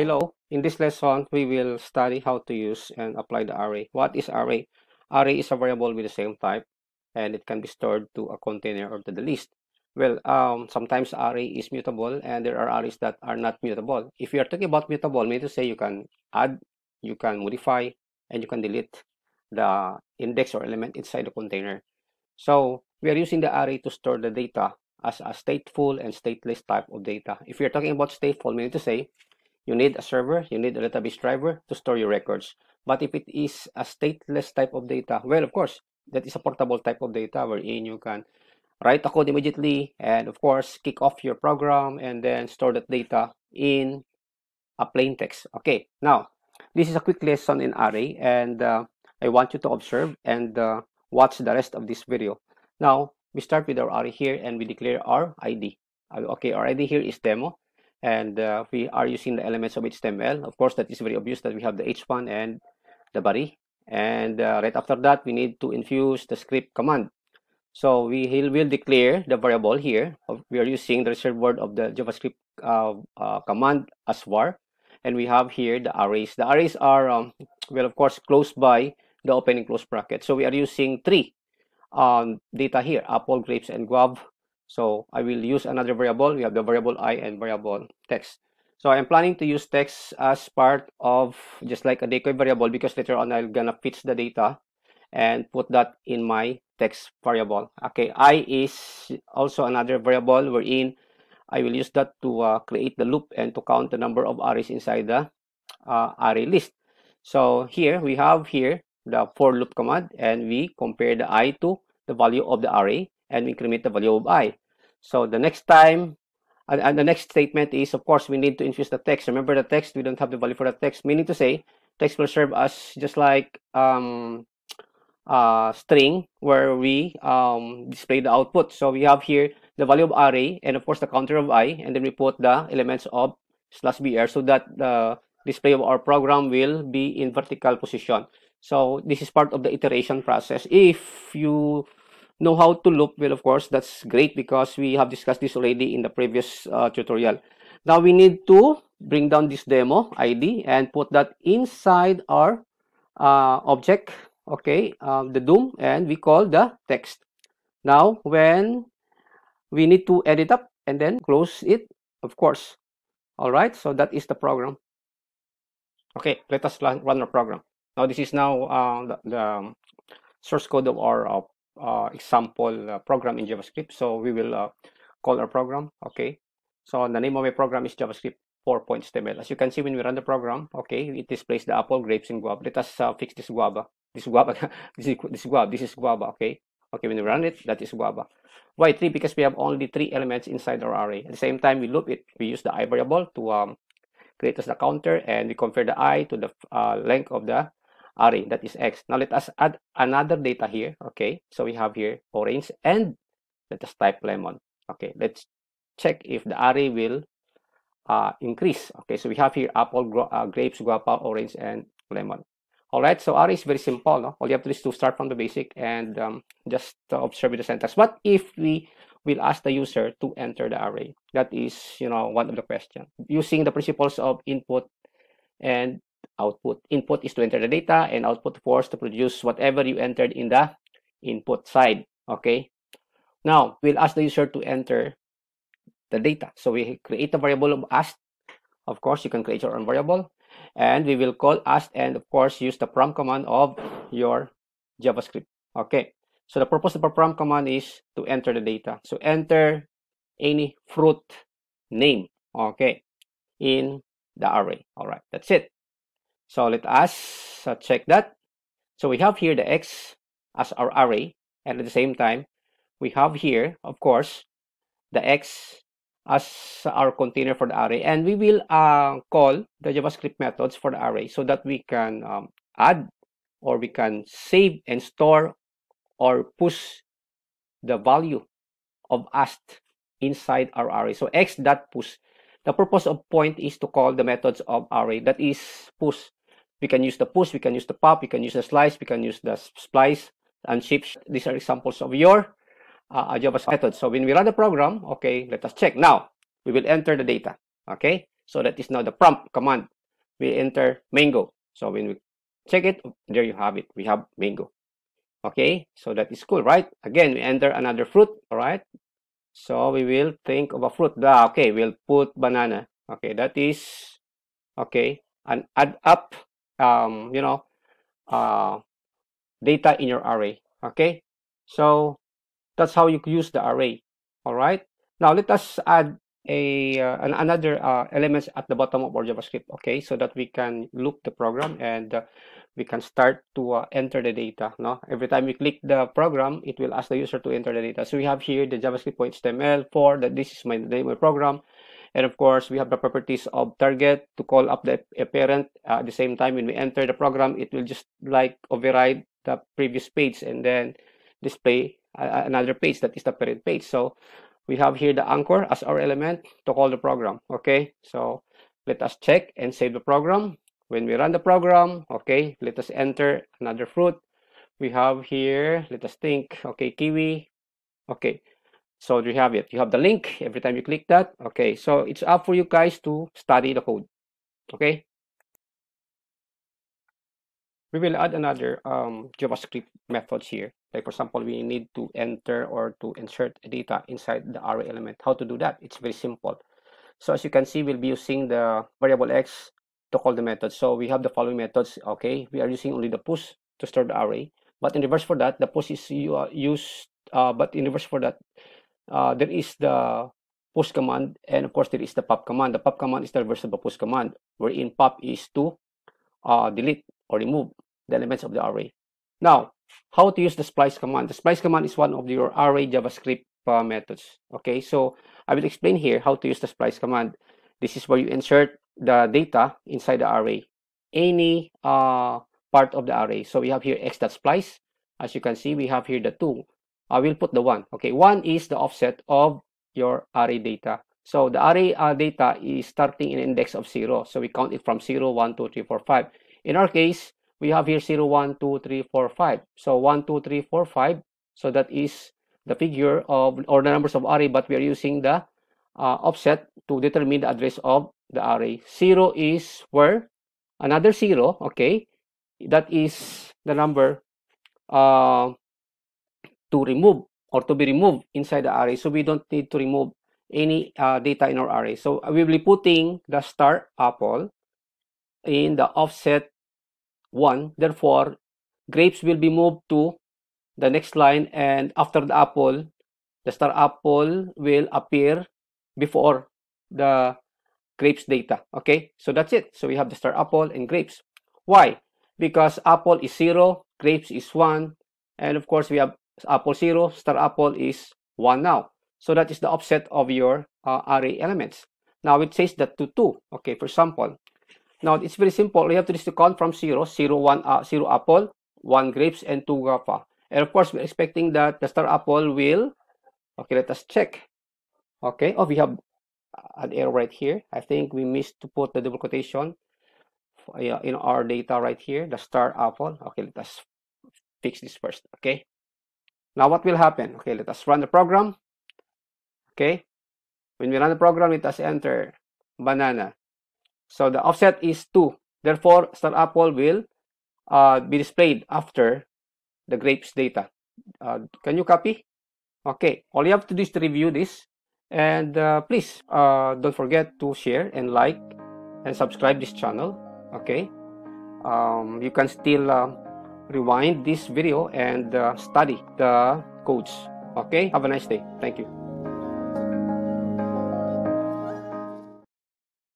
Hello, in this lesson, we will study how to use and apply the array. What is array? Array is a variable with the same type, and it can be stored to a container or to the list. Well, sometimes array is mutable, and there are arrays that are not mutable. If you are talking about mutable, meaning to say you can add, you can modify, and you can delete the index or element inside the container. So we are using the array to store the data as a stateful and stateless type of data. If you're talking about stateful, meaning to say you need a server, you need a database driver to store your records. But if it is a stateless type of data, well, of course, that is a portable type of data wherein you can write a code immediately and, of course, kick off your program and then store that data in a plain text. Okay, now, this is a quick lesson in array, and I want you to observe and watch the rest of this video. Now, we start with our array here and we declare our ID. Okay, our ID here is demo, and we are using the elements of HTML. Of course, that is very obvious that we have the h1 and the body. And right after that, we need to infuse the script command. So we will declare the variable here. We are using the reserved word of the JavaScript command as var. And we have here the arrays. The arrays are, well, of course, close by the opening close bracket. So we are using three data here: apple, grapes, and guava. So I will use another variable. We have the variable I and variable text. So I am planning to use text as part of just like a decoy variable, because later on I'm gonna fetch the data and put that in my text variable. Okay, I is also another variable wherein I will use that to create the loop and to count the number of arrays inside the array list. So here we have here the for loop command, and we compare the I to the value of the array and increment the value of I. So the next time and the next statement is, of course, we need to infuse the text. Remember the text, we don't have the value for the text, meaning to say text will serve as just like string where we display the output. So we have here the value of array and of course the counter of I, and then we put the elements of slash br so that the display of our program will be in vertical position. So this is part of the iteration process. If you know how to loop, well, of course, that's great because we have discussed this already in the previous tutorial. Now we need to bring down this demo ID and put that inside our object, okay, the DOM, and we call the text. Now when we need to add it up and then close it, of course. All right, so that is the program. Okay, let us run our program. Now this is now the source code of our example program in JavaScript. So we will call our program. Okay, so the name of my program is JavaScript 4.html. As you can see, when we run the program, okay, it displays the apple, grapes, and guava. Let us fix this guava. This guava. This is guava. Okay. Okay, when we run it, that is guava. Why three? Because we have only three elements inside our array. At the same time, we loop it. We use the I variable to create as the counter, and we compare the I to the length of the array, that is x. Now let us add another data here. Okay, so we have here orange, and let us type lemon. Okay, let's check if the array will increase. Okay, so we have here apple, grapes, guava, orange, and lemon. All right, so array is very simple, no? All you have to do is to start from the basic and just observe the syntax. But if we will ask the user to enter the array, that is, you know, one of the questions, using the principles of input and output. Input is to enter the data, and output, of course, to produce whatever you entered in the input side. Okay, now we'll ask the user to enter the data. So we create a variable of asked. Of course, you can create your own variable, and we will call asked, and of course use the prompt command of your JavaScript. Okay, so the purpose of our prompt command is to enter the data. So enter any fruit name, okay, in the array. All right, that's it. So let us check that. So we have here the x as our array, and at the same time we have here, of course, the x as our container for the array, and we will call the JavaScript methods for the array so that we can add, or we can save and store, or push the value of asked inside our array. So x.push. The purpose of point is to call the methods of array, that is push. We can use the push, we can use the pop, we can use the slice, we can use the splice and shift. These are examples of your JavaScript method. So when we run the program, okay, let us check. Now we will enter the data. Okay, So that is now the prompt command. We enter mango. So when we check it, there you have it. We have mango. Okay, so that is cool, right? Again, we enter another fruit, all right? So we will think of a fruit. Okay, we'll put banana. Okay, that is, okay, and add up, data in your array. Okay, so that's how you use the array. All right, now let us add a another elements at the bottom of our JavaScript. Okay, so that we can loop the program and we can start to enter the data. No, every time we click the program, it will ask the user to enter the data. So we have here the JavaScript.html for that. This is my name of program, and of course we have the properties of target to call up the parent. At the same time, when we enter the program, it will just like override the previous page and then display another page that is the parent page. So we have here the anchor as our element to call the program. Okay, so let us check and save the program. When we run the program, okay, let us enter another fruit. We have here, let us think, okay, kiwi. Okay, so you have it. You have the link every time you click that. Okay, so it's up for you guys to study the code. Okay, we will add another JavaScript methods here. Like for example, we need to enter or to insert data inside the array element. How to do that? It's very simple. So as you can see, we'll be using the variable x to call the method. So we have the following methods. Okay, we are using only the push to store the array, but in reverse for that, the push is used. But in reverse for that, there is the push command, and of course there is the pop command. The pop command is the reverse of the push command, wherein pop is to delete or remove the elements of the array. Now, how to use the splice command? The splice command is one of your array JavaScript methods. Okay, so I will explain here how to use the splice command. This is where you insert the data inside the array, any part of the array. So we have here x.splice. As you can see, we have here the 2. I will put the 1. Okay, 1 is the offset of your array data. So the array data is starting in index of 0. So we count it from 0, 1, 2, 3, 4, 5. In our case, we have here 0, 1, 2, 3, 4, 5. So 1, 2, 3, 4, 5. So that is the figure of, or the numbers of array, but we are using the offset to determine the address of the array. 0 is where another 0. Okay, that is the number to remove or to be removed inside the array. So we don't need to remove any data in our array. So we will be putting the star apple in the offset 1. Therefore, grapes will be moved to the next line, and after the apple, the star apple will appear before the grapes data. Okay, so that's it. So we have the star apple and grapes. Why? Because apple is 0, grapes is 1, and of course we have apple 0, star apple is 1 now. So that is the offset of your array elements. Now it says that to 2. Okay, for example, now it's very simple. We have to count from 0, 1, 0 apple, 1 grapes, and 2 guava. And of course, we're expecting that the star apple will, okay, let us check. Okay, oh, we have an error right here. I think we missed to put the double quotation in our data right here, the star apple. Okay, let us fix this first. Okay, now what will happen? Okay, let us run the program. Okay, when we run the program, let us enter banana. So the offset is 2. Therefore, star apple will be displayed after the grapes data. Can you copy? Okay, all you have to do is to review this. And please don't forget to share and like and subscribe this channel. Okay, you can still rewind this video and study the codes. Okay, have a nice day. Thank you.